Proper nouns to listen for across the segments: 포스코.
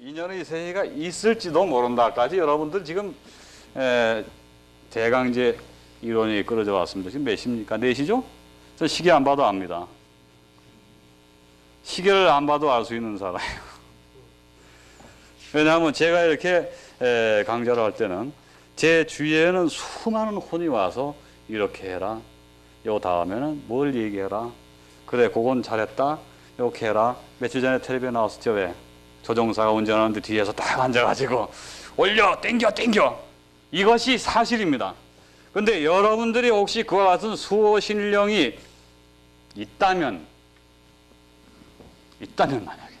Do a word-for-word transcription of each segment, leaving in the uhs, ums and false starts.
이 년의 새해가 있을지도 모른다까지 여러분들 지금 에, 대강제 이론이 끌어져 왔습니다. 지금 몇 시입니까? 네 시죠? 저 시계 안 봐도 압니다. 시계를 안 봐도 알 수 있는 사람이에요. 왜냐하면 제가 이렇게 에, 강좌를 할 때는 제 주위에는 수많은 혼이 와서 이렇게 해라, 요 다음에는 뭘 얘기해라, 그래 그건 잘했다, 이렇게 해라. 며칠 전에 텔레비에 나왔었죠. 왜? 조종사가 운전하는데 뒤에서 딱 앉아가지고 올려, 땡겨, 땡겨. 이것이 사실입니다. 근데 여러분들이 혹시 그와 같은 수호신령이 있다면, 있다면 만약에,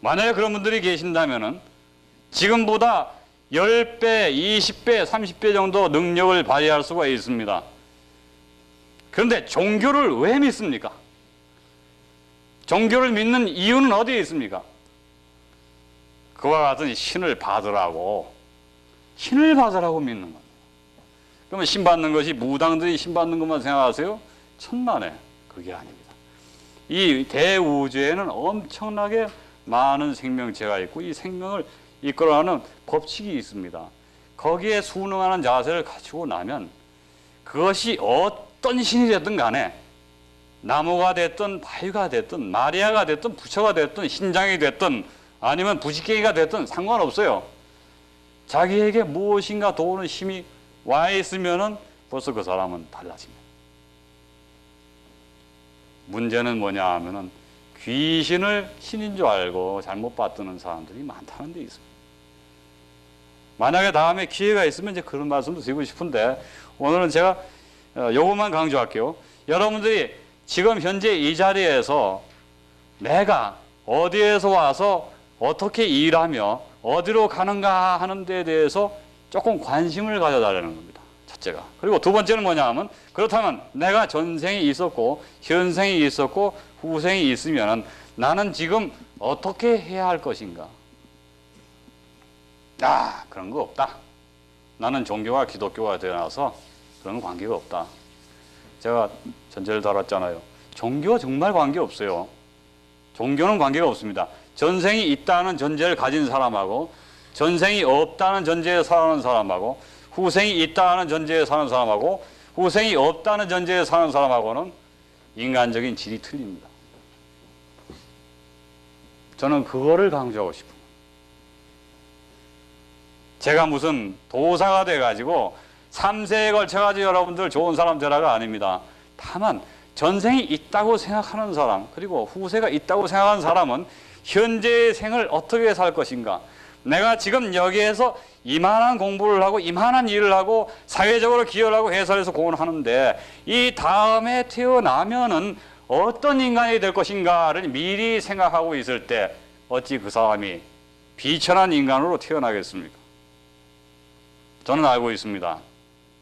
만약에 그런 분들이 계신다면은 지금보다 십 배, 이십 배, 삼십 배 정도 능력을 발휘할 수가 있습니다. 그런데 종교를 왜 믿습니까? 종교를 믿는 이유는 어디에 있습니까? 그와 같은 신을 받으라고, 신을 받으라고 믿는 겁니다. 그러면 신 받는 것이 무당들이 신 받는 것만 생각하세요? 천만에 그게 아닙니다. 이 대우주에는 엄청나게 많은 생명체가 있고 이 생명을 이끌어가는 법칙이 있습니다. 거기에 순응하는 자세를 갖추고 나면 그것이 어떤 신이 됐든 간에 나무가 됐든 바위가 됐든 마리아가 됐든 부처가 됐든 신장이 됐든 아니면 부지깽이가 됐든 상관없어요. 자기에게 무엇인가 도우는 힘이 와 있으면은 벌써 그 사람은 달라집니다. 문제는 뭐냐 하면은 귀신을 신인 줄 알고 잘못 받드는 사람들이 많다는 데 있습니다. 만약에 다음에 기회가 있으면 이제 그런 말씀도 드리고 싶은데 오늘은 제가 요것만 강조할게요. 여러분들이 지금 현재 이 자리에서 내가 어디에서 와서 어떻게 일하며 어디로 가는가 하는 데에 대해서 조금 관심을 가져달라는 겁니다. 첫째가. 그리고 두 번째는 뭐냐 하면 그렇다면 내가 전생이 있었고 현생이 있었고 후생이 있으면 나는 지금 어떻게 해야 할 것인가. 아, 그런 거 없다. 나는 종교가 기독교가 되어나서 그런 관계가 없다. 제가 전제를 달았잖아요. 종교와 정말 관계 없어요. 종교는 관계가 없습니다. 전생이 있다는 전제를 가진 사람하고 전생이 없다는 전제에 사는 사람하고 후생이 있다는 전제에 사는 사람하고 후생이 없다는 전제에 사는 사람하고는 인간적인 질이 틀립니다. 저는 그거를 강조하고 싶어요. 제가 무슨 도사가 돼가지고 삼 세에 걸쳐가지고 여러분들 좋은 사람 되라가 아닙니다. 다만 전생이 있다고 생각하는 사람 그리고 후세가 있다고 생각하는 사람은 현재의 생을 어떻게 살 것인가. 내가 지금 여기에서 이만한 공부를 하고 이만한 일을 하고 사회적으로 기여를 하고 회사에서 공헌을 하는데 이 다음에 태어나면은 어떤 인간이 될 것인가를 미리 생각하고 있을 때 어찌 그 사람이 비천한 인간으로 태어나겠습니까? 저는 알고 있습니다.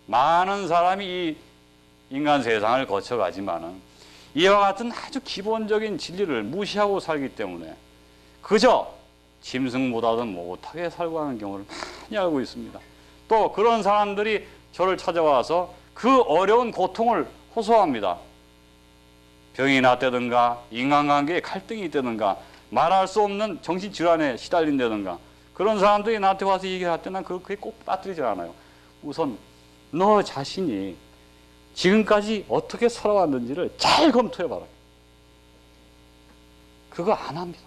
많은 사람이 이 인간 세상을 거쳐가지만은 이와 같은 아주 기본적인 진리를 무시하고 살기 때문에 그저 짐승보다도 못하게 살고 하는 경우를 많이 알고 있습니다. 또 그런 사람들이 저를 찾아와서 그 어려운 고통을 호소합니다. 병이 났다든가 인간관계에 갈등이 있다든가 말할 수 없는 정신질환에 시달린다든가 그런 사람들이 나한테 와서 얘기할 때 난 그렇게 꼭 빠뜨리지 않아요. 우선 너 자신이 지금까지 어떻게 살아왔는지를 잘 검토해봐라. 그거 안 합니다.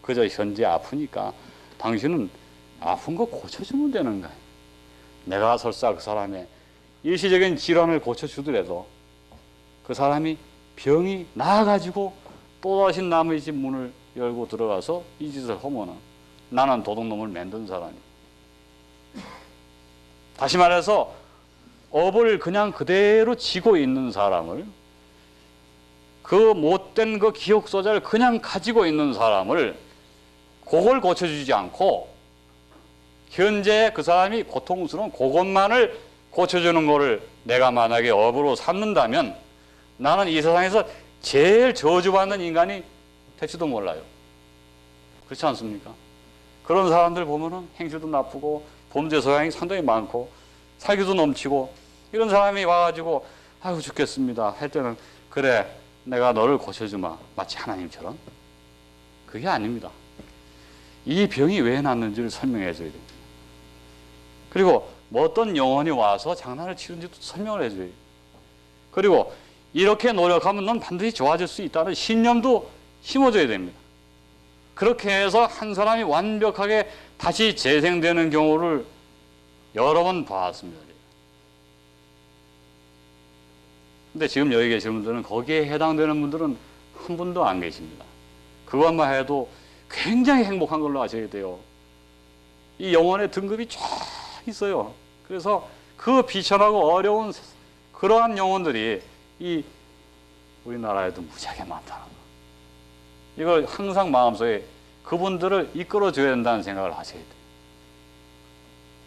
그저 현재 아프니까 당신은 아픈 거 고쳐주면 되는 거야. 내가 설사 그 사람의 일시적인 질환을 고쳐주더라도 그 사람이 병이 나아가지고 또다시 남의 집 문을 열고 들어가서 이 짓을 하면 나는 도둑놈을 만든 사람이야. 다시 말해서 업을 그냥 그대로 지고 있는 사람을 그 못된 그 기억 소재를 그냥 가지고 있는 사람을 그걸 고쳐주지 않고 현재 그 사람이 고통스러운 그것만을 고쳐주는 거를 내가 만약에 업으로 삼는다면 나는 이 세상에서 제일 저주받는 인간이 될지도 몰라요. 그렇지 않습니까? 그런 사람들 보면은 행실도 나쁘고 범죄 성향이 상당히 많고 사기도 넘치고 이런 사람이 와가지고 아이고 죽겠습니다 할 때는 그래 내가 너를 고쳐주마 마치 하나님처럼. 그게 아닙니다. 이 병이 왜 났는지를 설명해 줘야 됩니다. 그리고 뭐 어떤 영혼이 와서 장난을 치는지도 설명을 해 줘야 돼요. 그리고 이렇게 노력하면 넌 반드시 좋아질 수 있다는 신념도 심어줘야 됩니다. 그렇게 해서 한 사람이 완벽하게 다시 재생되는 경우를 여러 번 봤습니다. 근데 지금 여기 계시는 분들은 거기에 해당되는 분들은 한 분도 안 계십니다. 그것만 해도 굉장히 행복한 걸로 아셔야 돼요. 이 영혼의 등급이 쫙 있어요. 그래서 그 비천하고 어려운 그러한 영혼들이 이 우리나라에도 무지하게 많다는 거. 이걸 항상 마음속에 그분들을 이끌어줘야 된다는 생각을 하셔야 돼요.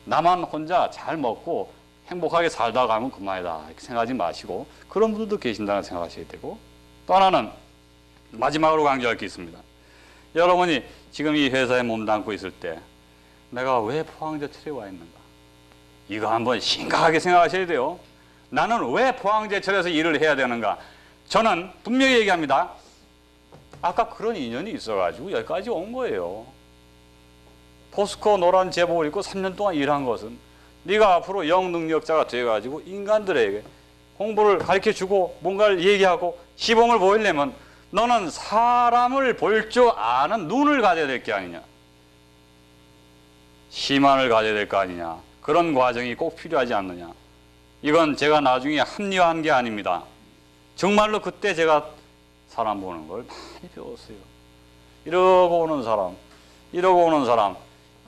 나만 혼자 잘 먹고 행복하게 살다 가면 그만이다 이렇게 생각하지 마시고 그런 분들도 계신다는 생각하셔야 되고, 또 하나는 마지막으로 강조할 게 있습니다. 여러분이 지금 이 회사에 몸담고 있을 때 내가 왜 포항제철에 와 있는가, 이거 한번 심각하게 생각하셔야 돼요. 나는 왜 포항제철에서 일을 해야 되는가. 저는 분명히 얘기합니다. 아까 그런 인연이 있어가지고 여기까지 온 거예요. 포스코 노란 제복을 입고 삼 년 동안 일한 것은 네가 앞으로 영능력자가 돼가지고 인간들에게 홍보를 가르쳐주고 뭔가를 얘기하고 시범을 보이려면 너는 사람을 볼 줄 아는 눈을 가져야 될 게 아니냐, 심안을 가져야 될 거 아니냐, 그런 과정이 꼭 필요하지 않느냐. 이건 제가 나중에 합리화한 게 아닙니다. 정말로 그때 제가 사람 보는 걸 많이 배웠어요. 이러고 오는 사람, 이러고 오는 사람,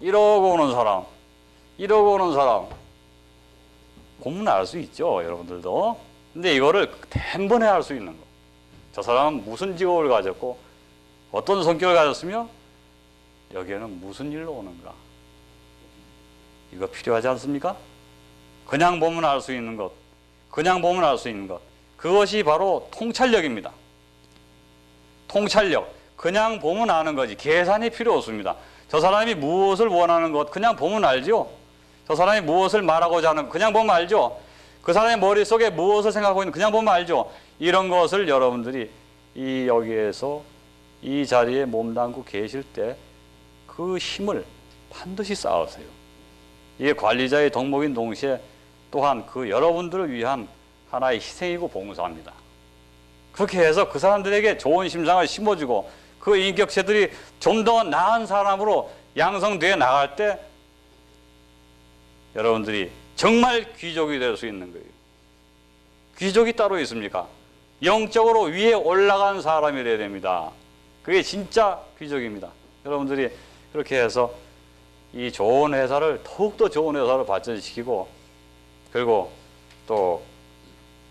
이러고 오는 사람, 이러고 오는 사람. 보면 알 수 있죠, 여러분들도. 근데 이거를 단번에 알 수 있는 거. 저 사람은 무슨 직업을 가졌고 어떤 성격을 가졌으며 여기에는 무슨 일로 오는가. 이거 필요하지 않습니까? 그냥 보면 알 수 있는 것. 그냥 보면 알 수 있는 것. 그것이 바로 통찰력입니다. 통찰력. 그냥 보면 아는 거지 계산이 필요 없습니다. 저 사람이 무엇을 원하는 것 그냥 보면 알죠. 저 사람이 무엇을 말하고자 하는 그냥 보면 알죠. 그 사람의 머릿속에 무엇을 생각하고 있는 그냥 보면 알죠. 이런 것을 여러분들이 이 여기에서 이 자리에 몸담고 계실 때 그 힘을 반드시 쌓으세요. 이게 관리자의 덕목인 동시에 또한 그 여러분들을 위한 하나의 희생이고 봉사입니다. 그렇게 해서 그 사람들에게 좋은 심상을 심어주고 그 인격체들이 좀 더 나은 사람으로 양성되어 나갈 때 여러분들이 정말 귀족이 될 수 있는 거예요. 귀족이 따로 있습니까? 영적으로 위에 올라간 사람이 돼야 됩니다. 그게 진짜 귀족입니다. 여러분들이 그렇게 해서 이 좋은 회사를 더욱더 좋은 회사로 발전시키고 그리고 또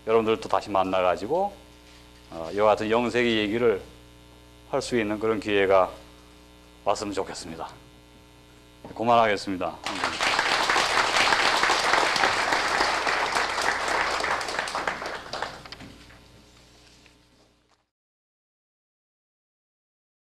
여러분들도 다시 만나가지고 어, 이와 같은 영세기 얘기를 할 수 있는 그런 기회가 왔으면 좋겠습니다. 그만하겠습니다.